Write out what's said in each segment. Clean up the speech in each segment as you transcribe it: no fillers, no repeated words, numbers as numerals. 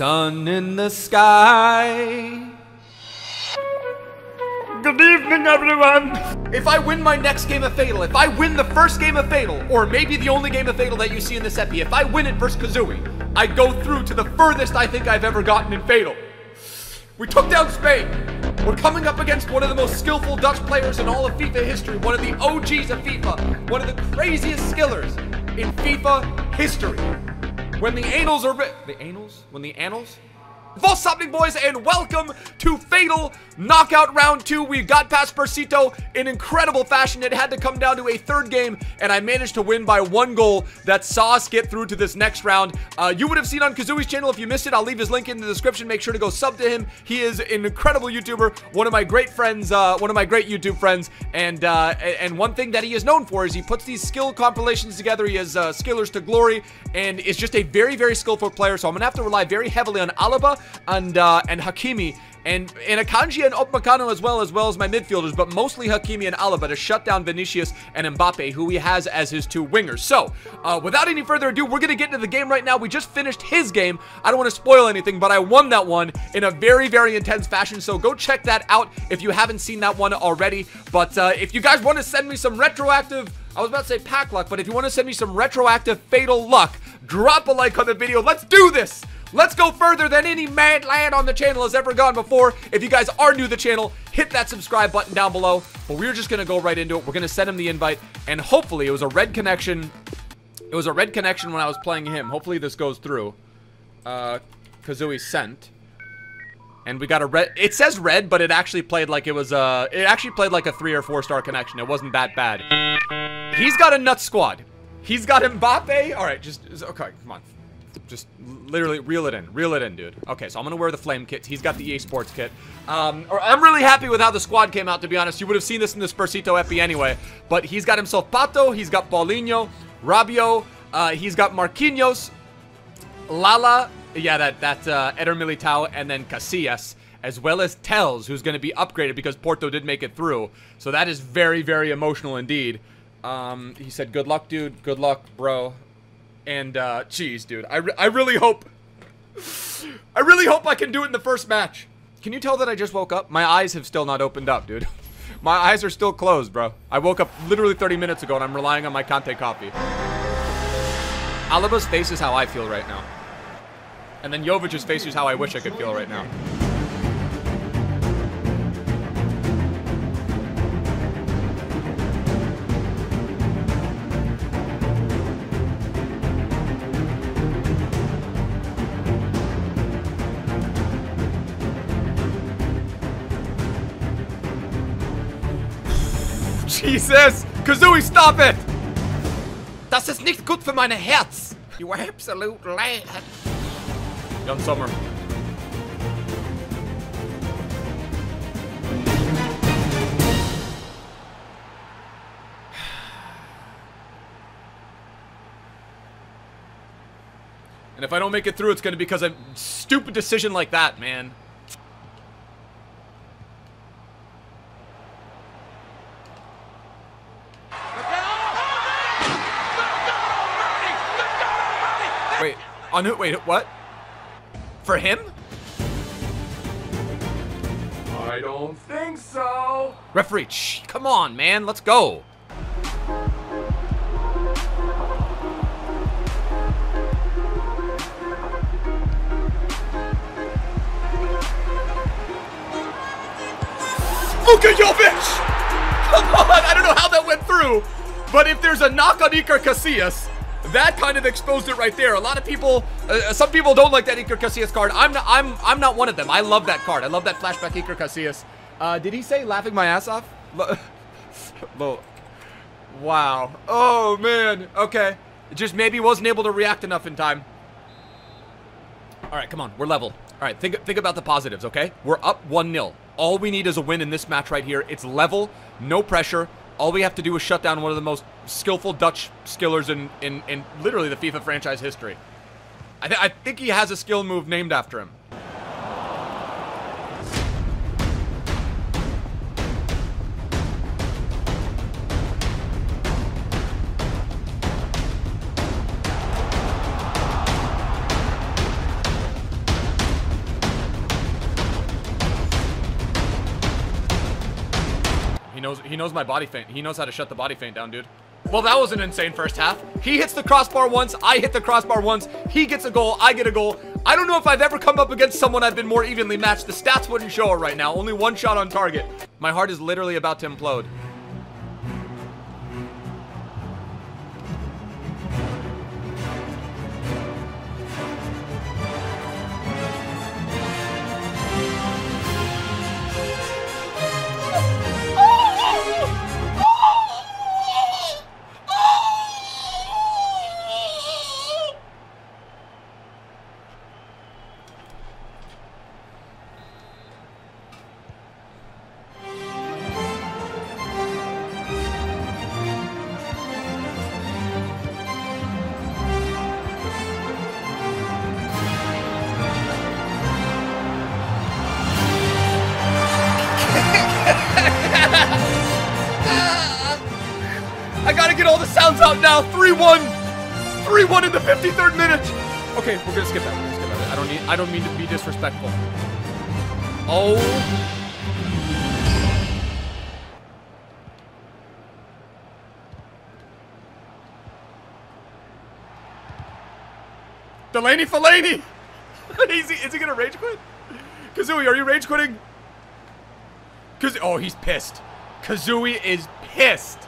sun in the sky. Good evening, everyone! If I win my next game of Fatal, if I win the first game of Fatal, or maybe the only game of Fatal that you see in this epi, if I win it versus Kazooie, I go through to the furthest I think I've ever gotten in Fatal. We took down Spain. We're coming up against one of the most skillful Dutch players in all of FIFA history, one of the OGs of FIFA, one of the craziest skillers in FIFA history. When the annals are when the annals? What's happening, boys, and welcome to Fatal Knockout Round 2. We got past Persito in incredible fashion. It had to come down to a third game, and I managed to win by one goal that saw us get through to this next round. You would have seen on Kazooie's channel. If you missed it, I'll leave his link in the description. Make sure to go sub to him. He is an incredible YouTuber, one of my great friends, one of my great YouTube friends, and one thing that he is known for is he puts these skill compilations together. He has skillers to glory, and is just a very, very skillful player, so I'm going to have to rely very heavily on Alaba and Hakimi and Akanji and Opbakano as well as my midfielders, but mostly Hakimi and Alaba to shut down Vinicius and Mbappe, who he has as his two wingers. So, without any further ado, we're going to get into the game right now. We just finished his game. I don't want to spoil anything, but I won that one in a very, very intense fashion, so go check that out if you haven't seen that one already. But if you guys want to send me some retroactive, I was about to say pack luck, but if you want to send me some retroactive fatal luck, drop a like on the video. Let's do this! Let's go further than any mad lad on the channel has ever gone before. If you guys are new to the channel, hit that subscribe button down below. But we're just going to go right into it. We're going to send him the invite. And hopefully, it was a red connection. It was a red connection when I was playing him. Hopefully, this goes through. Kazooie sent. And we got a red. It says red, but it actually played like it was a... It actually played like a 3- or 4-star connection. It wasn't that bad. He's got a nuts squad. He's got Mbappe. All right, just... Okay, come on. Just literally reel it in, dude. Okay, so I'm gonna wear the flame kit. He's got the EA Sports kit. I'm really happy with how the squad came out, to be honest. You would have seen this in the Spursito epi anyway. But he's got himself Pato. He's got Paulinho, Rabiot. He's got Marquinhos, Lala. Yeah, that's Eder Militao, and then Casillas, as well as Tels, who's gonna be upgraded because Porto did make it through. So that is very, very emotional indeed. He said, "Good luck, dude. Good luck, bro." And, geez, dude, I really hope I can do it in the first match. Can you tell that I just woke up? My eyes have still not opened up, dude. My eyes are still closed, bro. I woke up literally 30 minutes ago, and I'm relying on my Kante coffee. Alaba's face is how I feel right now. And then Jovic's face is how I wish I could feel right now. Jesus! Kazooie, stop it! Das ist nicht gut für meine Herz! You absolute lad! Jan Sommer. And if I don't make it through, it's gonna be because of a stupid decision like that, man. On who? Wait, what? For him? I don't think so. Referee, come on, man. Let's go. Look at Jovic! Come on! I don't know how that went through, but if there's a knock on Iker Casillas, that kind of exposed it right there. A lot of people, some people don't like that Iker Casillas card. I'm not one of them. I love that card. I love that flashback Iker Casillas. Did he say laughing my ass off? Wow. Oh man. Okay. Just maybe wasn't able to react enough in time. All right, come on. We're level. All right. Think about the positives. Okay. We're up 1-0. All we need is a win in this match right here. It's level. No pressure. All we have to do is shut down one of the most skillful Dutch skillers in literally the FIFA franchise history. I think he has a skill move named after him. He knows my body feint. He knows how to shut the body feint down, dude. Well, that was an insane first half. He hits the crossbar once. I hit the crossbar once. He gets a goal. I get a goal. I don't know if I've ever come up against someone I've been more evenly matched. The stats wouldn't show it right now. Only one shot on target. My heart is literally about to implode. Now 3-1, 3-1 in the 53rd minute. Okay, we're gonna skip that. We're gonna skip that. I don't mean to be disrespectful. Oh, Delaney Fellaini. Is he gonna rage quit? Kazooie, are you rage quitting? Oh, he's pissed. Kazooie is pissed.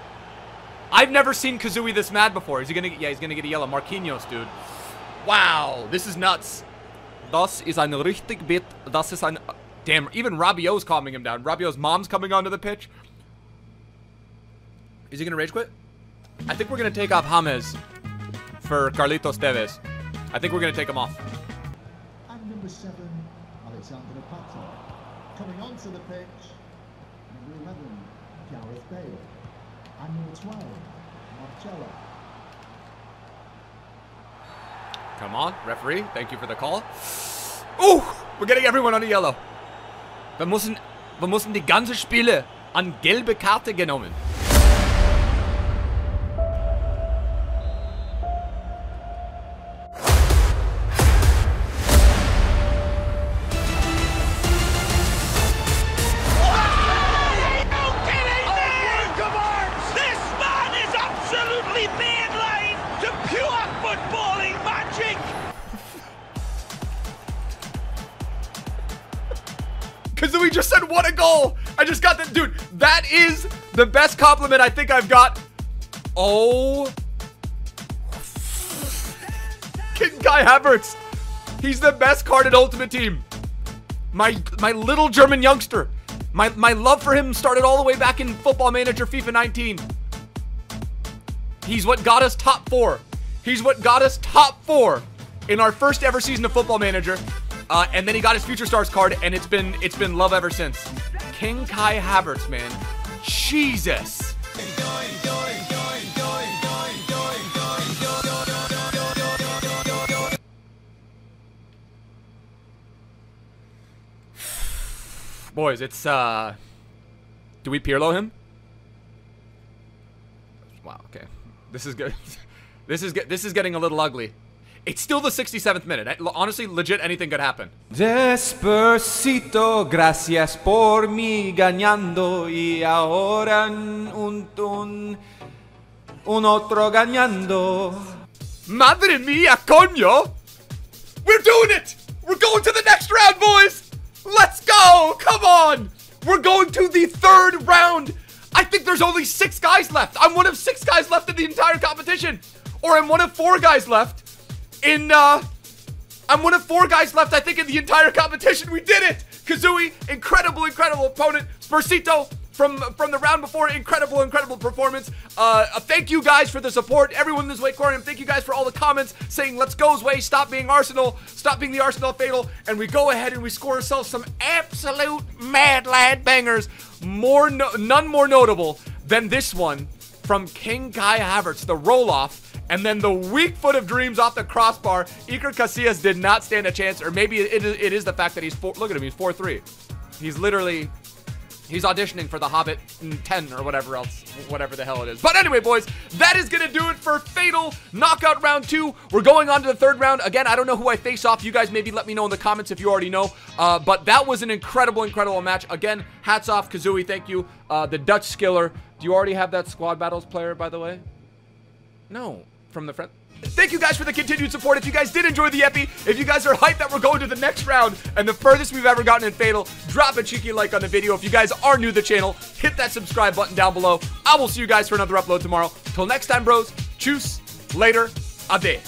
I've never seen Kazooie this mad before. Is he gonna get, yeah, he's gonna get a yellow. Marquinhos, dude. Wow, this is nuts. Das ist ein richtig bit. Das ist ein... Damn, even Rabiot's calming him down. Rabiot's mom's coming onto the pitch. Is he gonna rage quit? I think we're gonna take off James for Carlitos Tevez. I think we're gonna take him off. And number 7, Alexander Pato. Coming onto the pitch, number 11, Gareth Bale. And number 12, Marcello. Come on, referee. Thank you for the call. Ooh, we're getting everyone on a yellow. Wir müssen die ganze Spiele an gelbe Karte genommen. Kazooie just said, what a goal. I just got that. Dude, that is the best compliment I think I've got. Oh. Kai Havertz. He's the best card in Ultimate Team. My little German youngster. My love for him started all the way back in Football Manager FIFA 19. He's what got us top 4. He's what got us top 4 in our first ever season of Football Manager. And then he got his Future Stars card, and it's been love ever since. King Kai Havertz, man. Jesus. Boys, it's do we Pirlo him? Wow, okay. This is good. This is getting a little ugly. It's still the 67th minute. Honestly, legit, anything could happen. Despacito, gracias por mi ganando y ahora un otro ganando. Madre mía, coño! We're doing it! We're going to the next round, boys! Let's go! Come on! We're going to the 3rd round! I think there's only 6 guys left. I'm one of 6 guys left in the entire competition. Or I'm one of 4 guys left. I'm one of 4 guys left, I think, in the entire competition. We did it! Kazooie, incredible opponent. Spursito from the round before, incredible performance. Thank you guys for the support. Everyone in this way, Aquarium, thank you guys for all the comments saying, let's go his way, stop being Arsenal, stop being the Arsenal fatal, and we go ahead and we score ourselves some absolute mad lad bangers. None more notable than this one from King Kai Havertz, the roll-off. And then the weak foot of dreams off the crossbar. Iker Casillas did not stand a chance. Or maybe it is the fact that he's 4. Look at him, he's 4-3. He's literally... He's auditioning for The Hobbit 10 or whatever else, whatever the hell it is. But anyway, boys, that is going to do it for F8tal Knockout Round 2. We're going on to the third round. Again, I don't know who I face off. You guys maybe let me know in the comments if you already know. But that was an incredible, incredible match. Again, hats off, Kazooie. Thank you. The Dutch skiller. Do you already have that squad battles player, by the way? No. From the front. Thank you guys for the continued support. If you guys did enjoy the epi, if you guys are hyped that we're going to the next round and the furthest we've ever gotten in F8tal, drop a cheeky like on the video. If you guys are new to the channel, hit that subscribe button down below. I will see you guys for another upload tomorrow. Till next time, bros. Tschüss. Later. Ade.